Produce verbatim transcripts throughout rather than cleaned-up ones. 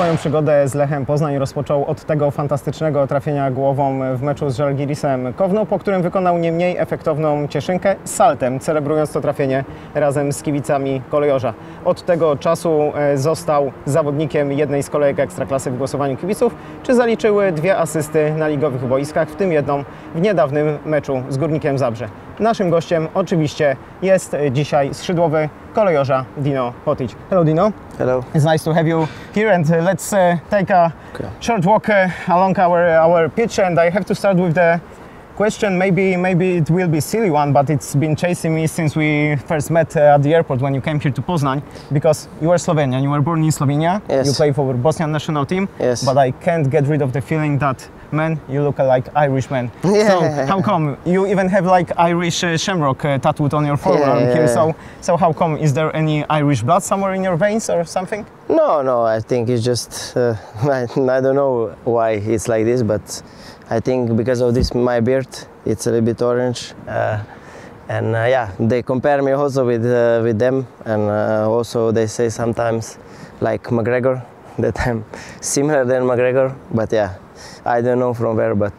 Swoją przygodę z Lechem Poznań rozpoczął od tego fantastycznego trafienia głową w meczu z Żalgirisem Kovno, po którym wykonał nie mniej efektowną cieszynkę saltem, celebrując to trafienie razem z kibicami kolejorza. Od tego czasu został zawodnikiem jednej z kolejek Ekstraklasy w głosowaniu kibiców, czy zaliczyły dwie asysty na ligowych boiskach, w tym jedną w niedawnym meczu z Górnikiem Zabrze. Naszym gościem oczywiście jest dzisiaj skrzydłowy kolejorza Dino Hotić. Hello Dino. Hello. It's nice to have you here, and uh, let's uh, take a okay. short walk uh, along our our pitch, and I have to start with the question. Maybe maybe it will be silly one, but it's been chasing me since we first met uh, at the airport when you came here to Poznań, because you are Slovenian, you were born in Slovenia, yes. You play for the Bosnian national team, yes. But I can't get rid of the feeling that, man, you look like Irish man. Yeah. So how come you even have like Irish uh, shamrock uh, tattooed on your forearm? Yeah. Here? So, so how come? Is there any Irish blood somewhere in your veins or something? No, no. I think it's just uh, I, I don't know why it's like this, but I think because of this my beard, it's a little bit orange, uh, and uh, yeah, they compare me also with uh, with them, and uh, also they say sometimes like McGregor that I'm similar than McGregor, but yeah. I don't know from where, but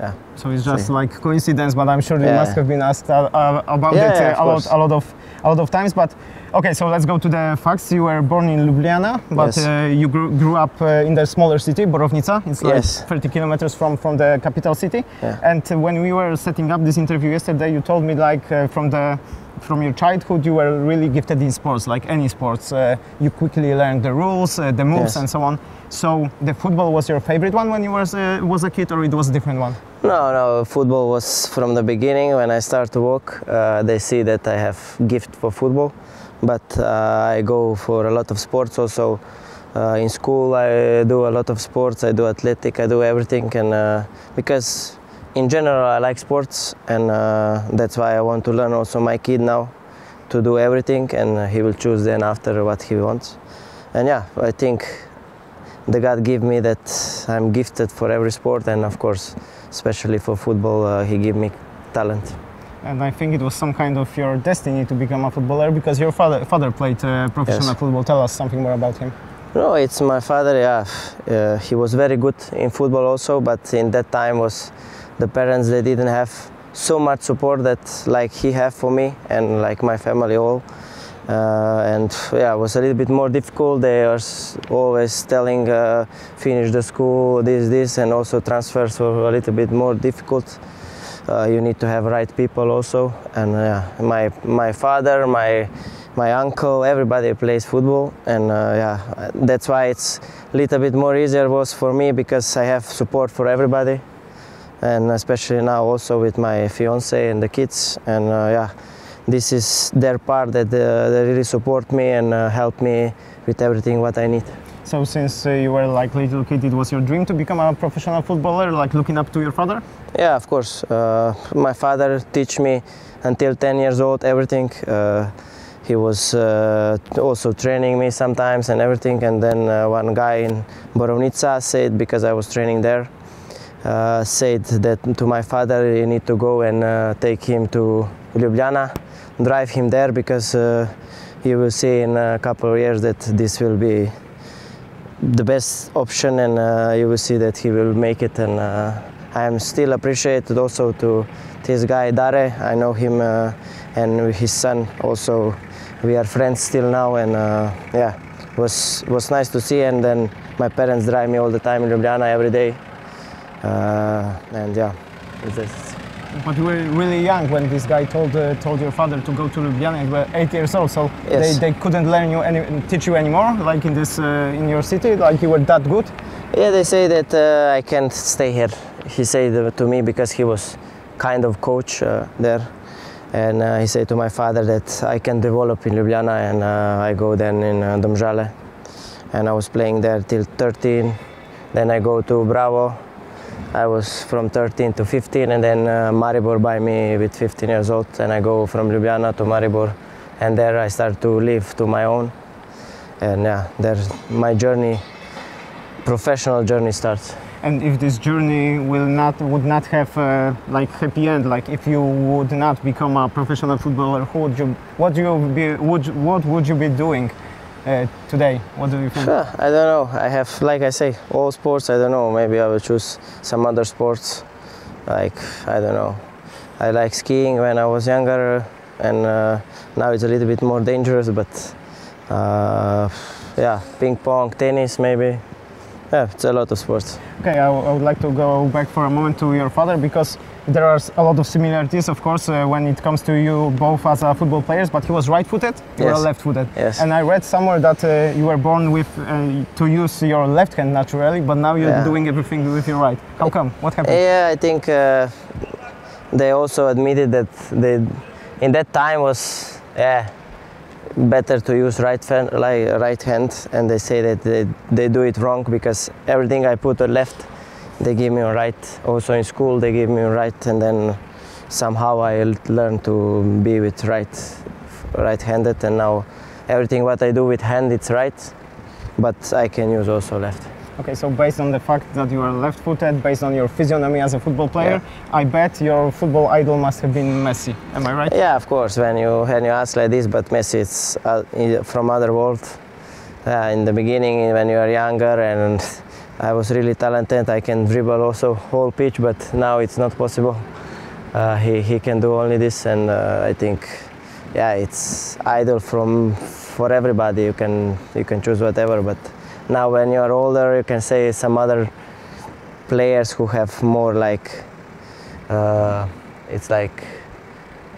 yeah. So it's just See. like coincidence, but I'm sure you yeah. must have been asked uh, uh, about yeah, it uh, yeah, a, lot, a lot of a lot of times. But okay, so let's go to the facts. You were born in Ljubljana, but yes. uh, you grew, grew up uh, in the smaller city, Borovnica. It's like yes. thirty kilometers from from the capital city. Yeah. And uh, when we were setting up this interview yesterday, you told me like uh, from the. From your childhood, you were really gifted in sports, like any sports. Uh, you quickly learned the rules, uh, the moves, yes. and so on. So the football was your favorite one when you was uh, was a kid, or it was a different one? No, no. Football was from the beginning. When I start to walk, uh, they see that I have gift for football, but uh, I go for a lot of sports also. Uh, in school, I do a lot of sports. I do athletic. I do everything, and uh, because. In general, I like sports, and uh, that's why I want to learn also my kid now to do everything, and he will choose then after what he wants. And yeah, I think the God gave me that I'm gifted for every sport, and of course, especially for football, uh, he gave me talent. And I think it was some kind of your destiny to become a footballer, because your father, father played uh, professional yes. football. Tell us something more about him. No, it's my father, yeah. Uh, he was very good in football also, but in that time was the parents, they didn't have so much support that like he had for me and like my family all. Uh, and yeah, it was a little bit more difficult. They are always telling uh, finish the school, this, this, and also transfers were a little bit more difficult. Uh, you need to have right people also. And yeah, uh, my, my father, my, my uncle, everybody plays football. And uh, yeah, that's why it's a little bit more easier was for me because I have support for everybody. And especially now also with my fiance and the kids, and uh, yeah, this is their part that uh, they really support me and uh, help me with everything what I need. So since uh, you were like little kid, it was your dream to become a professional footballer, like looking up to your father? Yeah, of course. Uh, my father teach me until ten years old everything. Uh, He was uh, also training me sometimes and everything, and then uh, one guy in Borovnica said, because I was training there, Uh, said that to my father, you need to go and uh, take him to Ljubljana, drive him there, because uh, you will see in a couple of years that this will be the best option, and uh, you will see that he will make it. And uh, I am still appreciated also to this guy Dare. I know him uh, and his son also. We are friends still now, and uh, yeah, was was nice to see. And then my parents drive me all the time in Ljubljana every day. Uh, and yeah, it's this. But you were really young when this guy told uh, told your father to go to Ljubljana. You were eight years old, so yes. they, they couldn't learn you any teach you anymore, like in this uh, in your city, like you were that good. Yeah, they say that uh, I can't stay here. He said to me because he was kind of coach uh, there, and uh, he said to my father that I can develop in Ljubljana, and uh, I go then in uh, Domžale, and I was playing there till thirteen. Then I go to Bravo. I was from thirteen to fifteen, and then uh, Maribor by me with fifteen years old, and I go from Ljubljana to Maribor, and there I start to live to my own, and yeah, there's my journey, professional journey starts. And if this journey will not would not have uh, like happy end, like if you would not become a professional footballer, who would you, what you be, would what would you be doing? uh, today? What do you think? Huh, I don't know. I have, like I say, all sports. I don't know. Maybe I will choose some other sports. Like, I don't know. I like skiing when I was younger, and uh, now it's a little bit more dangerous. But uh, yeah, ping pong, tennis, maybe. Yeah, it's a lot of sports. Okay, I, I would like to go back for a moment to your father, because there are a lot of similarities, of course, uh, when it comes to you both as uh, football players. But he was right-footed, you yes. were left-footed. Yes. And I read somewhere that uh, you were born with uh, to use your left hand naturally, but now you're yeah. doing everything with your right. How come? What happened? Yeah, I think uh, they also admitted that they, in that time, was yeah. better to use right hand, like right hand, and they say that they, they do it wrong, because everything I put on left, they give me a right. Also in school they give me a right, and then somehow I learned to be with right, right-handed, and now everything what I do with hand, it's right, but I can use also left. Okay, so based on the fact that you are left-footed, based on your physiognomy as a football player, yeah. I bet your football idol must have been Messi. Am I right? Yeah, of course. When you when you ask like this, but Messi is uh, from other world. Uh, in the beginning, when you are younger, and I was really talented. I can dribble also whole pitch, but now it's not possible. Uh, he he can do only this, and uh, I think, yeah, it's idol from for everybody. You can you can choose whatever, but. Now, when you are older, you can say some other players who have more like uh, it's like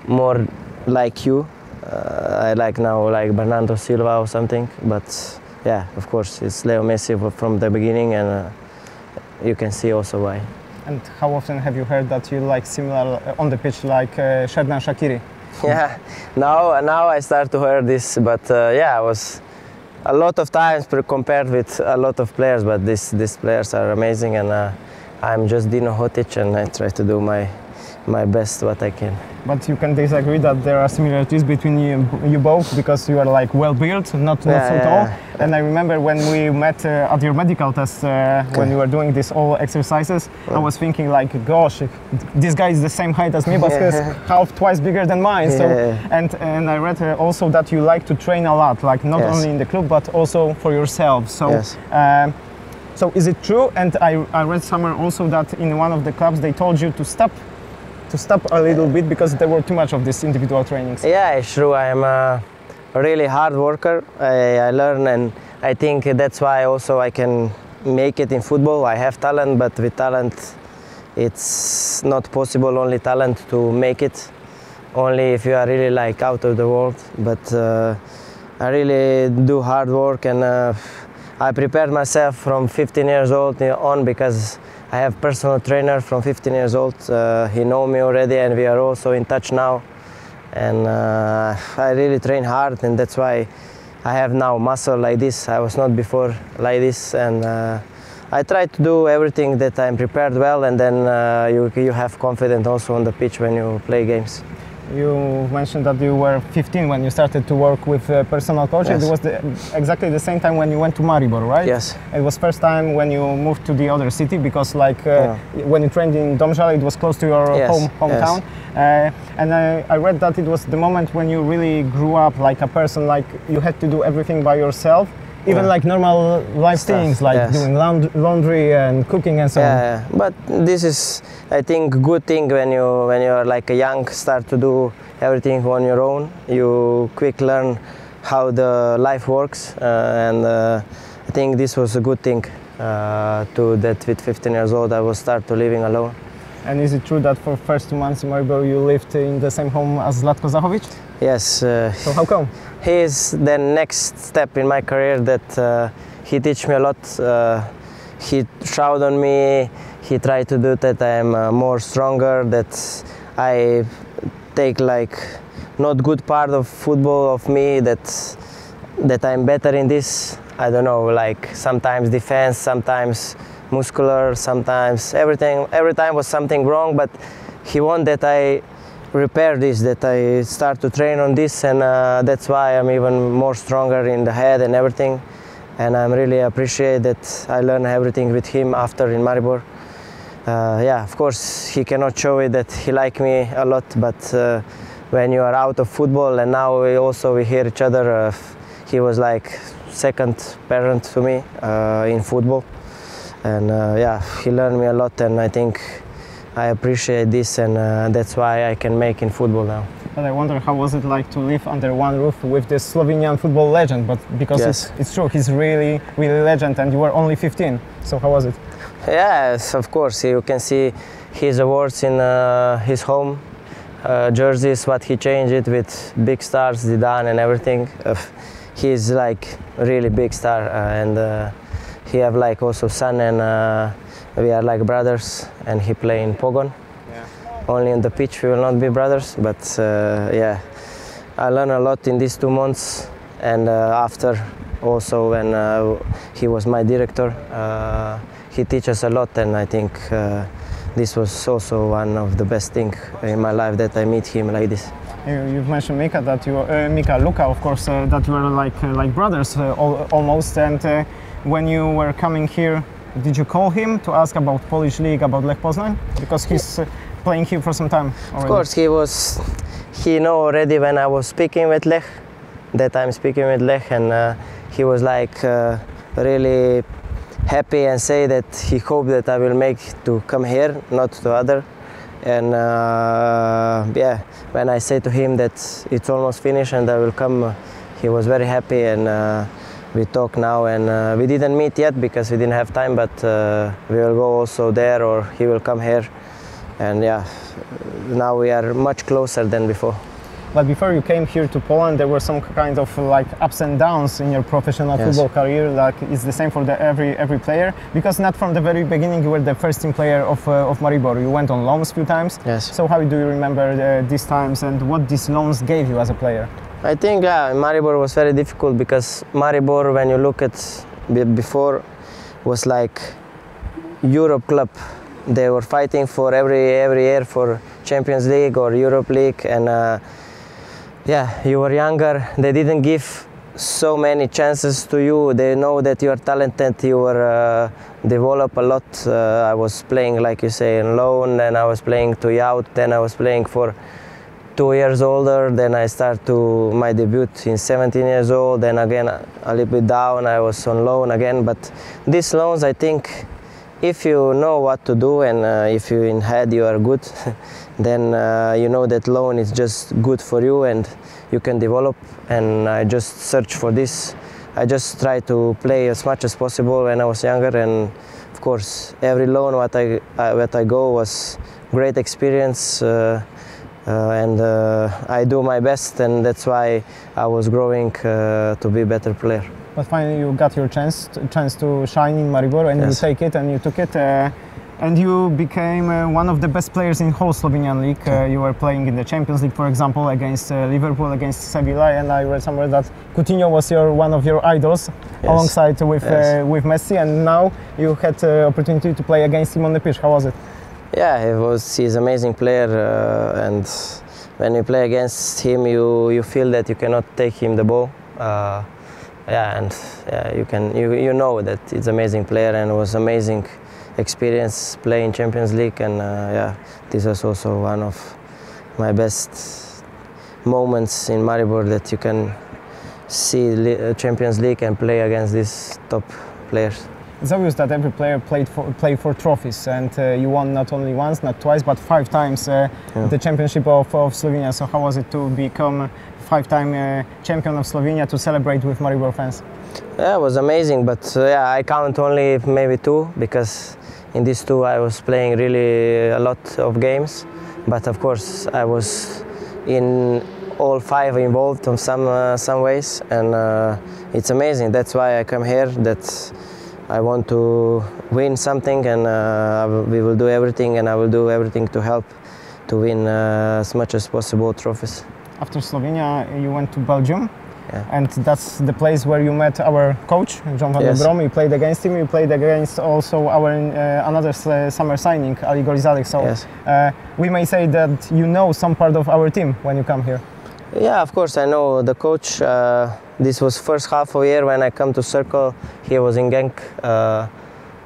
more like you. Uh, I like now like Bernardo Silva or something. But yeah, of course, it's Leo Messi from the beginning, and uh, you can see also why. And how often have you heard that you like similar on the pitch like uh, Shebna Shaqiri? Yeah, now now I start to hear this, but uh, yeah, I was. A lot of times compared with a lot of players, but this, these players are amazing, and uh, I'm just Dino Hotić, and I try to do my, my best what I can. But you can disagree that there are similarities between you, you both, because you are like well-built, not, not yeah, so yeah, tall. Yeah. And I remember when we met uh, at your medical test, uh, okay. when you were doing these all exercises, yeah. I was thinking like, gosh, this guy is the same height as me, but yeah. he's half twice bigger than mine. Yeah. So, and, and I read uh, also that you like to train a lot, like not yes. only in the club, but also for yourself. So. Yes. Um, so is it true? And I, I read somewhere also that in one of the clubs they told you to stop to stop a little bit because there were too much of these individual trainings. Yeah, it's true. I'm a really hard worker. I, I learn, and I think that's why also I can make it in football. I have talent, but with talent, it's not possible only talent to make it. Only if you are really like out of the world. But uh, I really do hard work, and uh, I prepared myself from fifteen years old on, because I have personal trainer from fifteen years old. Uh, he know me already, and we are also in touch now. And uh, I really train hard, and that's why I have now muscle like this. I was not before like this, and uh, I try to do everything that I'm prepared well, and then uh, you you have confidence also on the pitch when you play games. You mentioned that you were fifteen when you started to work with uh, personal coach. Yes. It was the, exactly the same time when you went to Maribor, right? Yes. It was first time when you moved to the other city, because like uh, yeah. when you trained in Domžale, it was close to your yes. home hometown. Yes. Uh, and I, I read that it was the moment when you really grew up like a person, like you had to do everything by yourself. Even yeah. like normal life stuff, things, like yes. doing laundry and cooking and so yeah, on. Yeah, but this is, I think, good thing when you when you are like a young, start to do everything on your own. You quick learn how the life works, uh, and uh, I think this was a good thing. Uh, to that, with fifteen years old, I was start to living alone. And is it true that for first two months in Maribor you lived in the same home as Zlatko Zahović? Yes. Uh, so how come? He is the next step in my career, that uh, he teach me a lot. Uh, he showed on me, he tried to do that I'm uh, more stronger, that I take like not good part of football of me, that that I'm better in this. I don't know, like sometimes defense, sometimes muscular, sometimes everything, every time was something wrong, but he want that I repair this, that I start to train on this, and uh, that's why I'm even more stronger in the head and everything, and I'm really appreciate that I learn everything with him after in Maribor. Uh, yeah, of course he cannot show it that he like me a lot, but uh, when you are out of football, and now we also we hear each other, uh, he was like second parent to me uh, in football, and uh, yeah, he learned me a lot, and I think I appreciate this, and uh, that's why I can make in football now. But I wonder how was it like to live under one roof with this Slovenian football legend, but because yes. it's, it's true, he's really, really legend, and you were only fifteen, so how was it? Yes, of course, you can see his awards in uh, his home uh, jerseys, what he changed it with big stars, Zidane and everything. Uh, he's like really big star, uh, and uh, he have like also son, and uh, we are like brothers, and he play in Pogon. Yeah. Only on the pitch we will not be brothers, but uh, yeah, I learned a lot in these two months, and uh, after also when uh, he was my director, uh, he teaches a lot, and I think uh, this was also one of the best things in my life that I meet him like this. You've mentioned Mika, that you, uh, Mika, Luka, of course, uh, that you were like uh, like brothers uh, al almost. And uh, when you were coming here, did you call him to ask about Polish league, about Lech Poznań, because he's uh, playing here for some time already? Of course, he was. He know already when I was speaking with Lech, that I'm speaking with Lech, and uh, he was like uh, really happy and say that he hoped that I will make to come here, not to other. And uh, yeah, when I say to him that it's almost finished and I will come, he was very happy, and uh, we talk now, and uh, we didn't meet yet because we didn't have time, but uh, we will go also there, or he will come here, and yeah, now we are much closer than before. But before you came here to Poland, there were some kind of like ups and downs in your professional yes. football career. Like it's the same for the every every player, because not from the very beginning you were the first team player of uh, of Maribor. You went on loans a few times. Yes. So how do you remember uh, these times, and what these loans gave you as a player? I think yeah, Maribor was very difficult, because Maribor, when you look at before, was like Europe club. They were fighting for every every year for Champions League or Europe League, and. Uh, Yeah, you were younger, they didn't give so many chances to you, they know that you are talented, you were uh, developed a lot. Uh, I was playing, like you say, in loan, then I was playing to youth, then I was playing for two years older, then I started to my debut in seventeen years old, then again a little bit down, I was on loan again. But these loans, I think, if you know what to do, and uh, if you in head you are good, then uh, you know that loan is just good for you and you can develop. And I just search for this. I just try to play as much as possible when I was younger, and of course every loan what I, I what I go was great experience, uh, uh, and uh, I do my best, and that's why I was growing uh, to be a better player. But finally you got your chance to, chance to shine in Maribor, and yes. you take it, and you took it. Uh, And you became uh, one of the best players in whole Slovenian league. Uh, you were playing in the Champions League, for example, against uh, Liverpool, against Sevilla, and I read somewhere that Coutinho was your one of your idols, yes. alongside with yes. uh, with Messi. And now you had the uh, opportunity to play against him on the pitch. How was it? Yeah, he was. He's an amazing player, uh, and when you play against him, you you feel that you cannot take him the ball. Uh, yeah, and yeah, you can you you know that it's an amazing player, and it was amazing. Experience playing Champions League, and uh, yeah, this was also one of my best moments in Maribor, that you can see Champions League and play against these top players. It's obvious that every player played for, played for trophies, and uh, you won not only once, not twice, but five times uh, yeah. the championship of, of Slovenia. So how was it to become five-time uh, champion of Slovenia, to celebrate with Maribor fans? Yeah, it was amazing, but uh, yeah, I count only maybe two, because in these two I was playing really a lot of games, but of course I was in all five involved in some uh, some ways, and uh, it's amazing. That's why I come here, that I want to win something, and uh, we will do everything, and I will do everything to help to win uh, as much as possible trophies. After Slovenia, you went to Belgium. Yeah. And that's the place where you met our coach, John van yes. de Beem. You played against him. You played against also our uh, another uh, summer signing, Ali Gorizalik. So yes. uh, we may say that you know some part of our team when you come here. Yeah, of course I know the coach. Uh, this was first half of year when I come to Cercle. He was in Genk. Uh,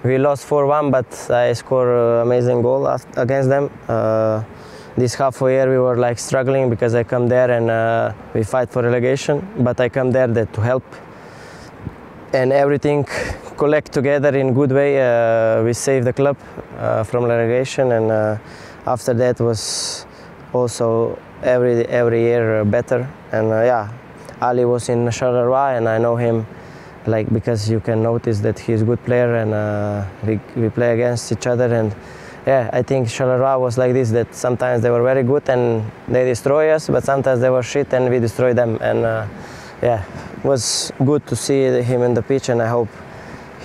we lost four one, but I scored an amazing goal against them. Uh, this half a year we were like struggling because I come there and uh, we fight for relegation, but I come there that to help and everything collect together in good way. Uh, we save the club uh, from relegation, and uh, after that was also every every year better. And uh, yeah, Ali was in Charleroi, and I know him like because you can notice that he's a good player, and uh, we we play against each other. And yeah, I think Charleroi was like this, that sometimes they were very good and they destroy us, but sometimes they were shit and we destroy them. And uh, yeah, it was good to see him in the pitch, and I hope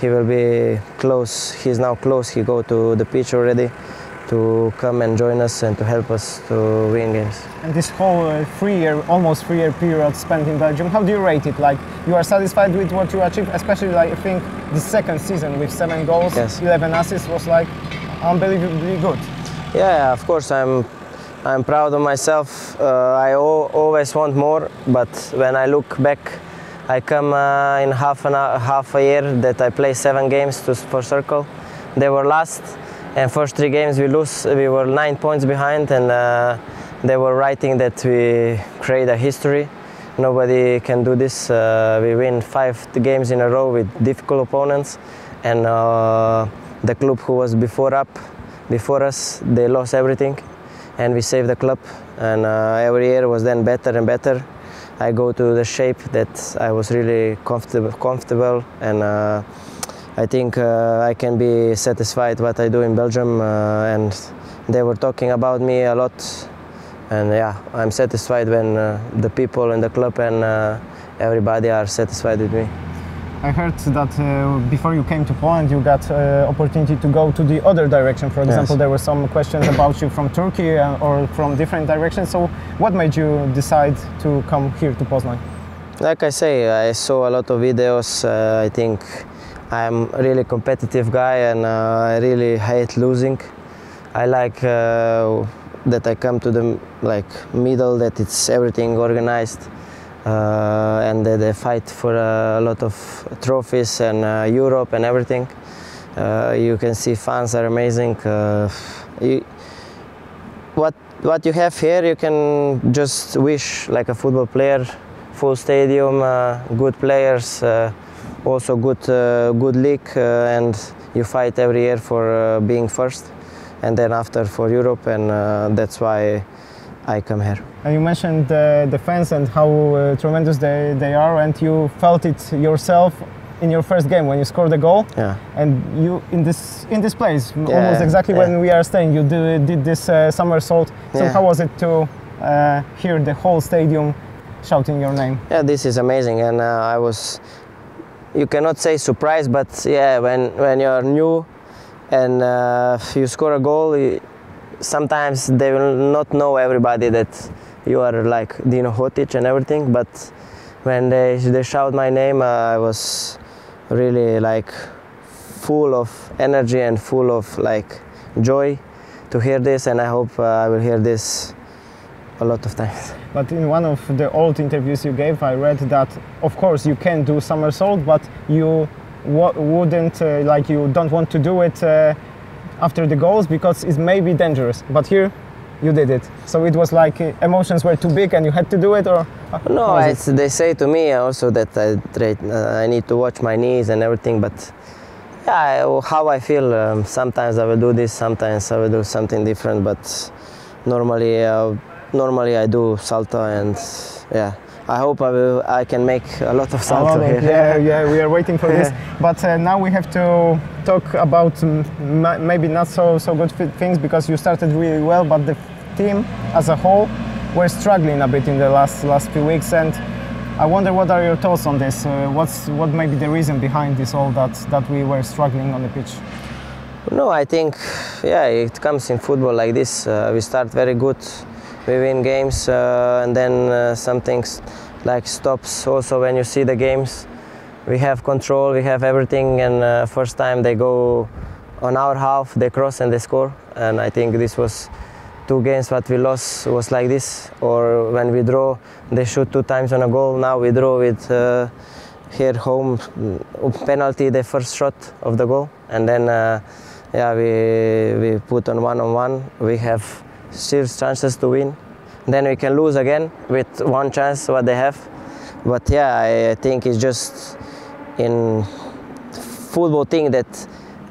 he will be close. He's now close, he go to the pitch already to come and join us and to help us to win games. And this whole uh, three-year, almost three-year period spent in Belgium, how do you rate it? Like, you are satisfied with what you achieved, especially like I think the second season with seven goals, yes. eleven assists was like unbelievably good. Yeah, of course, I'm, I'm proud of myself. Uh, I always want more, but when I look back, I come uh, in half, an hour, half a year that I play seven games to, for Cercle. They were last, and first three games we lose. We were nine points behind, and uh, they were writing that we create a history. Nobody can do this. Uh, we win five games in a row with difficult opponents, and uh, the club who was before up, before us, they lost everything, and we saved the club. And uh, every year was then better and better. I go to the shape that I was really comfortable, comfortable, and uh, I think uh, I can be satisfied what I do in Belgium. Uh, and they were talking about me a lot, and yeah, I'm satisfied when uh, the people in the club and uh, everybody are satisfied with me. I heard that uh, before you came to Poland, you got uh, opportunity to go to the other direction. For example, yes. There were some questions about you from Turkey or from different directions. So what made you decide to come here to Poznań? Like I say, I saw a lot of videos. Uh, I think I'm a really competitive guy, and uh, I really hate losing. I like uh, that I come to the like middle, that it's everything organized. Uh, and they, they fight for uh, a lot of trophies and uh, Europe and everything. Uh, you can see fans are amazing. Uh, you, what what you have here, you can just wish like a football player, full stadium, uh, good players, uh, also good uh, good league, uh, and you fight every year for uh, being first, and then after for Europe, and uh, that's why I come here. And you mentioned uh, the fans and how uh, tremendous they, they are, and you felt it yourself in your first game when you scored a goal. Yeah. And you in this in this place, yeah, almost exactly yeah. when we are staying, you do, did this uh, somersault. So yeah. How was it to uh, hear the whole stadium shouting your name? Yeah, this is amazing, and uh, I was, you cannot say surprised, but yeah, when when you're new and uh, you score a goal. You, Sometimes they will not know everybody that you are like Dino Hotić and everything, but when they, they shout my name, uh, I was really like full of energy and full of like joy to hear this, and I hope uh, I will hear this a lot of times. But in one of the old interviews you gave, I read that of course you can do somersault, but you wouldn't, uh, like you don't want to do it uh, after the goals because it may be dangerous, but here you did it. So it was like emotions were too big and you had to do it, or? No, it's, they say to me also that I, uh, I need to watch my knees and everything, but yeah, I, how I feel, um, sometimes I will do this, sometimes I will do something different, but normally uh, normally I do salto, and yeah. I hope I, will, I can make a lot of salto here. Yeah, yeah, we are waiting for this. But uh, now we have to talk about um, maybe not so so good things, because you started really well, but the team as a whole were struggling a bit in the last last few weeks. And I wonder what are your thoughts on this? Uh, what's what may be the reason behind this all that that we were struggling on the pitch? No, I think yeah, it comes in football like this. Uh, we start very good. We win games, uh, and then uh, some things like stops. Also, when you see the games, we have control, we have everything, and uh, first time they go on our half, they cross and they score. And I think this was two games what we lost was like this. Or when we draw, they shoot two times on a goal. Now we draw with uh, here home penalty, the first shot of the goal, and then uh, yeah, we we put on one on one. We have serious chances to win. Then we can lose again with one chance what they have. But yeah, I think it's just in football thing that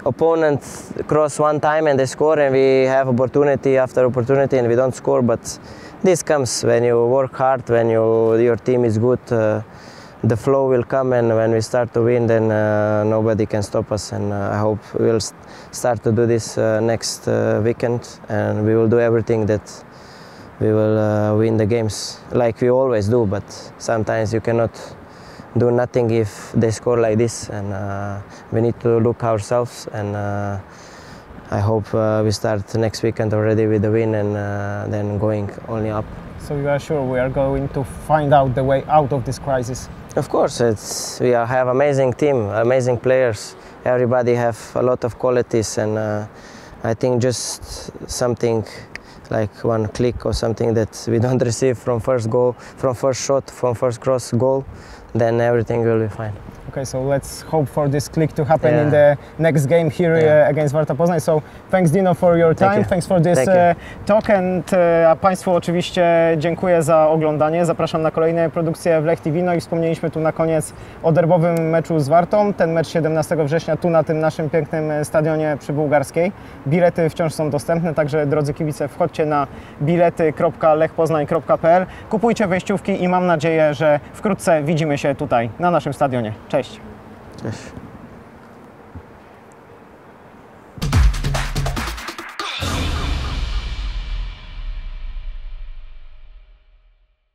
opponents cross one time and they score, and we have opportunity after opportunity and we don't score. But this comes when you work hard, when you, your team is good, uh, the flow will come, and when we start to win, then uh, nobody can stop us. And uh, I hope we'll st start to do this uh, next uh, weekend, and we will do everything that we will uh, win the games, like we always do. But sometimes you cannot do nothing if they score like this, and uh, we need to look ourselves. And uh, I hope uh, we start next weekend already with the win, and uh, then going only up. So you are sure we are going to find out the way out of this crisis? Of course, it's, we have amazing team, amazing players. Everybody have a lot of qualities, and uh, I think just something like one click or something that we don't receive from first goal, from first shot, from first cross goal, then everything will be fine. Okay, so let's hope for this click to happen yeah. in the next game here yeah. uh, against Warta Poznań. So thanks Dino for your time, you. thanks for this uh, talk, and uh, a Państwu oczywiście dziękuję za oglądanie. Zapraszam na kolejne produkcje w Lech T V. No i wspomnieliśmy tu na koniec o derbowym meczu z Wartą. Ten mecz siedemnastego września tu na tym naszym pięknym stadionie przy Bułgarskiej. Bilety wciąż są dostępne, także drodzy kibice, wchodźcie na bilety kropka lech poznań kropka p l, kupujcie wejściówki i mam nadzieję, że wkrótce widzimy się tutaj na naszym stadionie. Cześć! Cześć.